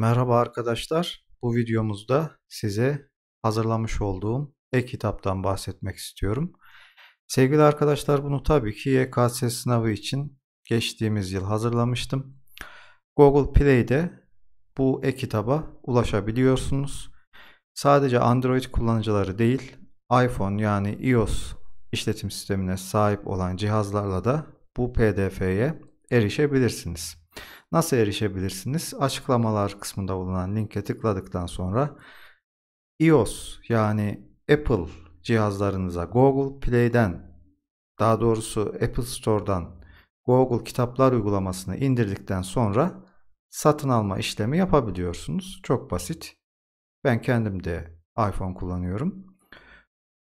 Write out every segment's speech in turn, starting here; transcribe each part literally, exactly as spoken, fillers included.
Merhaba arkadaşlar, bu videomuzda size hazırlamış olduğum e-kitaptan bahsetmek istiyorum. Sevgili arkadaşlar, bunu tabii ki Y K S sınavı için geçtiğimiz yıl hazırlamıştım. Google Play'de bu e-kitaba ulaşabiliyorsunuz. Sadece Android kullanıcıları değil, iPhone yani iOS işletim sistemine sahip olan cihazlarla da bu P D F'ye erişebilirsiniz. Nasıl erişebilirsiniz? Açıklamalar kısmında bulunan linke tıkladıktan sonra iOS yani Apple cihazlarınıza Google Play'den, daha doğrusu Apple Store'dan Google Kitaplar uygulamasını indirdikten sonra satın alma işlemi yapabiliyorsunuz. Çok basit. Ben kendim de iPhone kullanıyorum.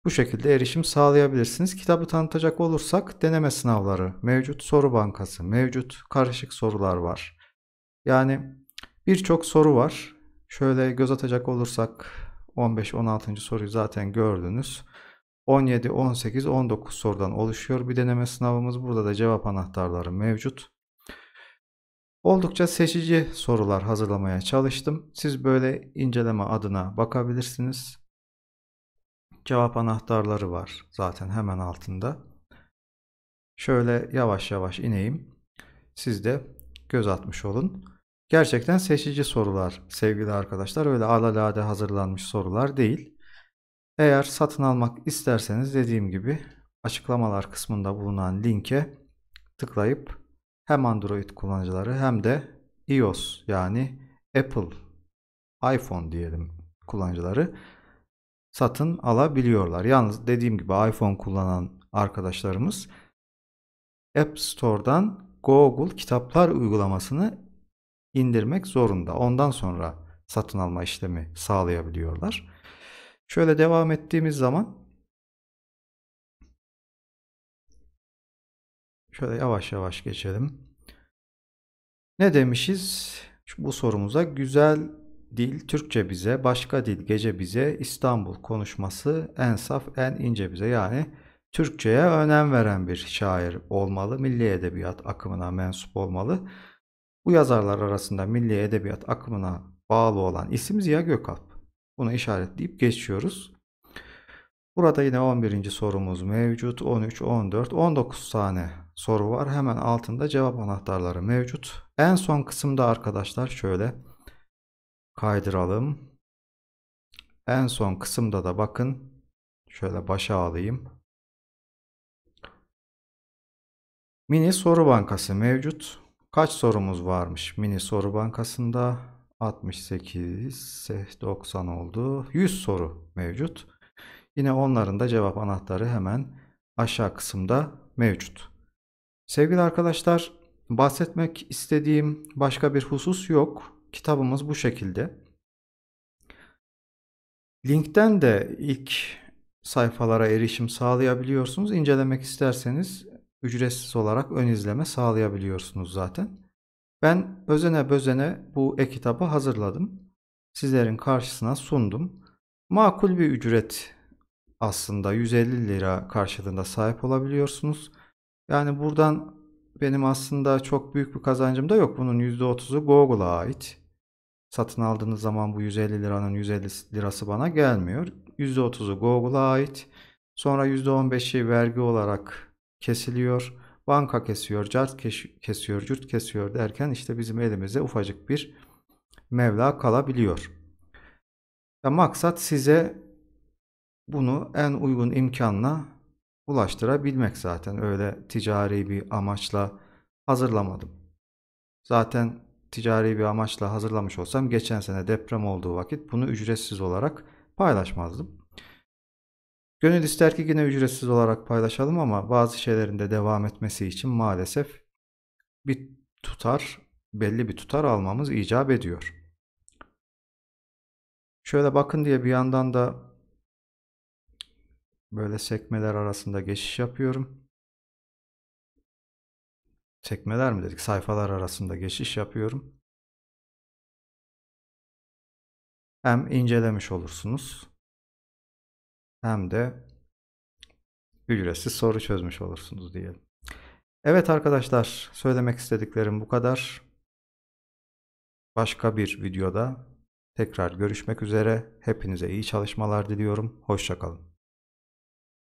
Bu şekilde erişim sağlayabilirsiniz. Kitabı tanıtacak olursak deneme sınavları mevcut, soru bankası mevcut, karışık sorular var. Yani birçok soru var. Şöyle göz atacak olursak on beş on altıncı soruyu zaten gördünüz. on yedi on sekiz on dokuz sorudan oluşuyor bir deneme sınavımız. Burada da cevap anahtarları mevcut. Oldukça seçici sorular hazırlamaya çalıştım. Siz böyle inceleme adına bakabilirsiniz. Cevap anahtarları var zaten hemen altında. Şöyle yavaş yavaş ineyim. Siz de göz atmış olun. Gerçekten seçici sorular sevgili arkadaşlar. Öyle alelade hazırlanmış sorular değil. Eğer satın almak isterseniz dediğim gibi açıklamalar kısmında bulunan linke tıklayıp hem Android kullanıcıları hem de iOS yani Apple, iPhone diyelim kullanıcıları satın alabiliyorlar. Yalnız dediğim gibi iPhone kullanan arkadaşlarımız App Store'dan Google Kitaplar uygulamasını indirmek zorunda. Ondan sonra satın alma işlemi sağlayabiliyorlar. Şöyle devam ettiğimiz zaman şöyle yavaş yavaş geçelim. Ne demişiz? Bu sorumuza güzel dil Türkçe bize, başka dil gece bize, İstanbul konuşması en saf en ince bize. Yani Türkçe'ye önem veren bir şair olmalı. Milli Edebiyat akımına mensup olmalı. Bu yazarlar arasında Milli Edebiyat akımına bağlı olan isim Ziya Gökalp. Bunu işaretleyip geçiyoruz. Burada yine on birinci sorumuz mevcut. on üç on dört on dokuz tane soru var. Hemen altında cevap anahtarları mevcut. En son kısımda arkadaşlar şöyle kaydıralım. En son kısımda da bakın. Şöyle başa alayım. Mini soru bankası mevcut. Kaç sorumuz varmış mini soru bankasında? altmış sekiz doksan oldu. yüz soru mevcut. Yine onların da cevap anahtarı hemen aşağı kısımda mevcut. Sevgili arkadaşlar, bahsetmek istediğim başka bir husus yok. Kitabımız bu şekilde. Linkten de ilk sayfalara erişim sağlayabiliyorsunuz. İncelemek isterseniz ücretsiz olarak ön izleme sağlayabiliyorsunuz zaten. Ben özene bözene bu e-kitabı hazırladım. Sizlerin karşısına sundum. Makul bir ücret aslında, yüz elli lira karşılığında sahip olabiliyorsunuz. Yani buradan benim aslında çok büyük bir kazancım da yok. Bunun yüzde otuzu Google'a ait. Satın aldığınız zaman bu yüz elli liranın yüz elli lirası bana gelmiyor. yüzde otuzu Google'a ait. Sonra yüzde on beşi vergi olarak kesiliyor. Banka kesiyor, cart kesiyor, cürt kesiyor derken işte bizim elimizde ufacık bir meblağ kalabiliyor. Ya maksat size bunu en uygun imkanla ulaştırabilmek zaten. Öyle ticari bir amaçla hazırlamadım. Zaten ticari bir amaçla hazırlamış olsam geçen sene deprem olduğu vakit bunu ücretsiz olarak paylaşmazdım. Gönül ister ki yine ücretsiz olarak paylaşalım ama bazı şeylerin de devam etmesi için maalesef bir tutar, belli bir tutar almamız icap ediyor. Şöyle bakın diye bir yandan da böyle sekmeler arasında geçiş yapıyorum. Sekmeler mi dedik? Sayfalar arasında geçiş yapıyorum. Hem incelemiş olursunuz hem de ücretsiz soru çözmüş olursunuz diyelim. Evet arkadaşlar, söylemek istediklerim bu kadar. Başka bir videoda tekrar görüşmek üzere. Hepinize iyi çalışmalar diliyorum. Hoşça kalın.